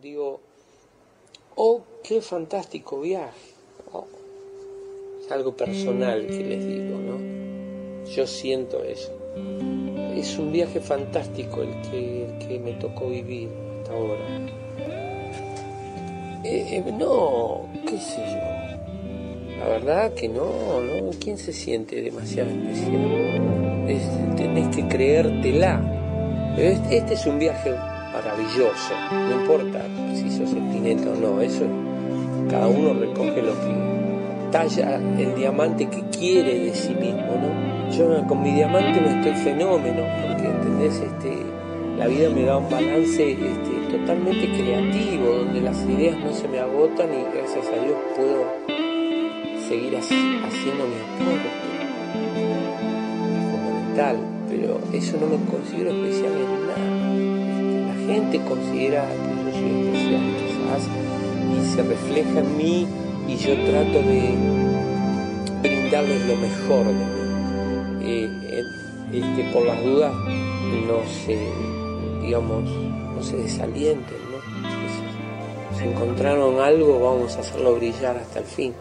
Digo, oh, qué fantástico viaje. Oh, es algo personal que les digo, ¿no? Yo siento eso. Es un viaje fantástico el que me tocó vivir hasta ahora. No, qué sé yo. La verdad que no. ¿Quién se siente demasiado especial? Tenés que creértela. Este es un viaje maravilloso, no importa si sos Spinetta o no, eso cada uno recoge lo que talla el diamante que quiere de sí mismo, ¿no? Yo con mi diamante no estoy fenómeno, porque entendés, la vida me da un balance totalmente creativo, donde las ideas no se me agotan y gracias a Dios puedo seguir haciendo mi aporte. Es fundamental, pero eso no me considero especial en nada. La gente considera que yo soy especial, quizás, y se refleja en mí, y yo trato de brindarles lo mejor de mí. Por las dudas, no se desalienten, ¿no? Si encontraron algo, vamos a hacerlo brillar hasta el fin.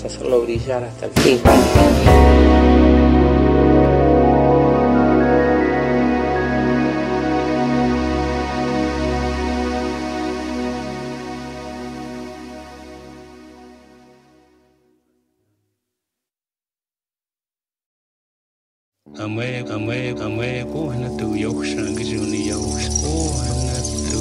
vamos a hacerlo brillar hasta el fin. Amé, na tu yoxan, que yo ni na tu